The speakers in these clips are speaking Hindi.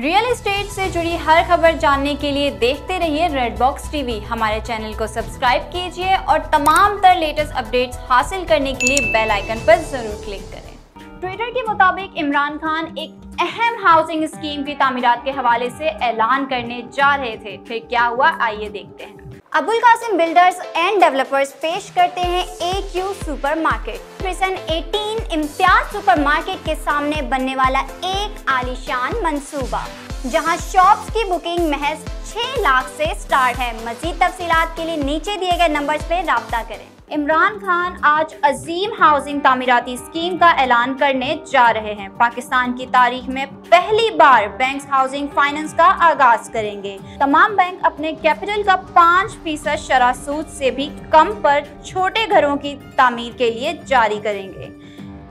रियल एस्टेट से जुड़ी हर खबर जानने के लिए देखते रहिए रेड बॉक्स टीवी। हमारे चैनल को सब्सक्राइब कीजिए और तमाम तर लेटेस्ट अपडेट्स हासिल करने के लिए बेल आइकन पर जरूर क्लिक करें। ट्विटर के मुताबिक इमरान खान एक अहम हाउसिंग स्कीम की तामीरात के हवाले से ऐलान करने जा रहे थे। फिर क्या हुआ, आइए देखते हैं। Abul Qasim builders and developers पेश करते हैं AQ सुपरमार्केट। 2018 इम्तियाज सुपरमार्केट के सामने बनने वाला एक आलीशान मंसूबा, जहां शॉप्स की बुकिंग महज 6 लाख से स्टार्ट है। मजीद तफसीलात के लिए नीचे दिए गए नंबर्स पे राब्ता करें। इमरान खान आज अजीम हाउसिंग तामीराती स्कीम का ऐलान करने जा रहे हैं। पाकिस्तान की तारीख में पहली बार बैंक्स हाउसिंग फाइनेंस का आगाज करेंगे। तमाम बैंक अपने कैपिटल का 5% शरह सूद से भी कम पर छोटे घरों की तामीर के लिए जारी करेंगे।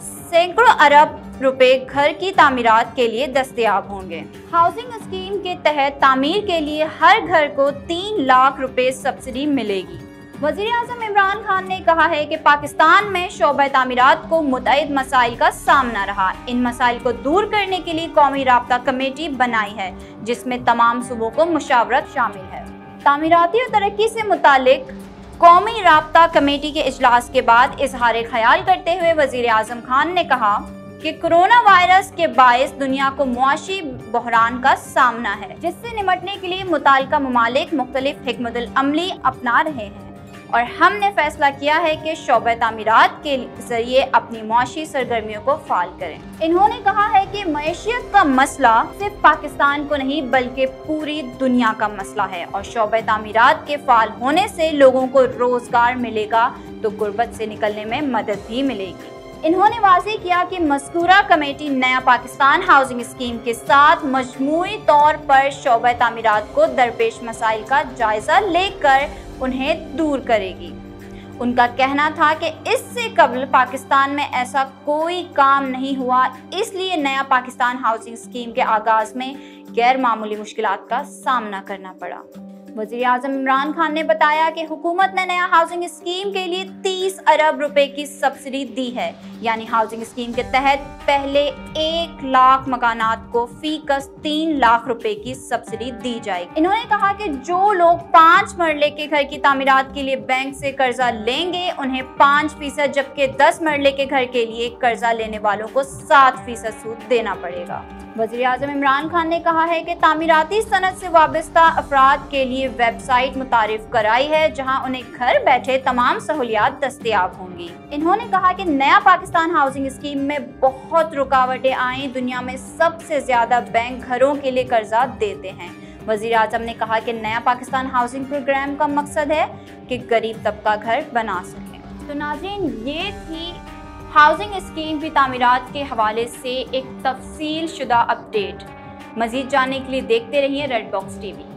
सैकड़ों अरब रुपए घर की तामीरात के लिए दस्तयाब होंगे। हाउसिंग स्कीम के तहत तामीर के लिए हर घर को 3 लाख रुपए सब्सिडी मिलेगी। वजीर आज़म इमरान खान ने कहा है कि पाकिस्तान में शोबा तामीरात को मुतअद्दिद मसाइल का सामना रहा। इन मसाइल को दूर करने के लिए कौमी राब्ता कमेटी बनाई है, जिसमें तमाम सूबों को मुशावरत शामिल है। तामीराती और तरक्की से मुतालिक कौमी राब्ता कमेटी के इजलास के बाद इजहार ख्याल करते हुए वजीर आज़म खान ने कहा कि कोरोना वायरस के बायस दुनिया को मुआशी बहरान का सामना है, जिससे निमटने के लिए मुतालिका ममालिक मुख्तलिफ हिकमतुल अमली अपना रहे हैं। और हमने फैसला किया है कि शोबा तामीरात के जरिए अपनी मुआशी सरगर्मियों को फाल करें। इन्होंने कहा है कि मईशियत का मसला सिर्फ पाकिस्तान को नहीं बल्कि पूरी दुनिया का मसला है, और शोबा तामीरात के फाल होने से लोगों को रोजगार मिलेगा तो गुर्बत से निकलने में मदद भी मिलेगी। इन्होंने वाज़े किया कि मज़कूरा कमेटी नया पाकिस्तान हाउसिंग स्कीम के साथ मजमूई तौर पर शोबा तामीरात को दरपेश मसाइल का जायजा लेकर उन्हें दूर करेगी। उनका कहना था कि इससे कबल पाकिस्तान में ऐसा कोई काम नहीं हुआ, इसलिए नया पाकिस्तान हाउसिंग स्कीम के आगाज में गैर मामूली मुश्किलात का सामना करना पड़ा। वज़ीर आज़म इमरान खान ने बताया कि हुकूमत ने नया हाउसिंग स्कीम के लिए 30 अरब रुपए की सब्सिडी दी है, यानी हाउसिंग स्कीम के तहत पहले 1 लाख मकानात को फी कस 3 लाख रुपए की सब्सिडी दी जाएगी। इन्होंने कहा कि जो लोग 5 मरले के घर की तामीरात के लिए बैंक से कर्जा लेंगे उन्हें 5% जबकि 10 मरले के घर के लिए कर्जा लेने वालों को 7% सूद देना पड़ेगा। वज़ीर आज़म इमरान खान ने कहा है कि तामीराती सनत से वाबस्ता अफराद के लिए वेबसाइट मुतारिफ कराई है, जहां उन्हें घर बैठे तमाम सहूलियात दस्तयाब होंगी। इन्होंने कहा कि नया पाकिस्तान हाउसिंग स्कीम में बहुत रुकावटें आईं। दुनिया में सबसे ज्यादा बैंक घरों के लिए कर्जा देते हैं। वज़ीर आज़म ने कहा कि नया पाकिस्तान हाउसिंग प्रोग्राम का मकसद है कि गरीब तबका घर बना सके। तो नाज़रीन, ये थी हाउसिंग स्कीम की तामीरात के हवाले से एक तफसील शुदा अपडेट। मज़ीद जानने के लिए देखते रहिए रेड बॉक्स टीवी।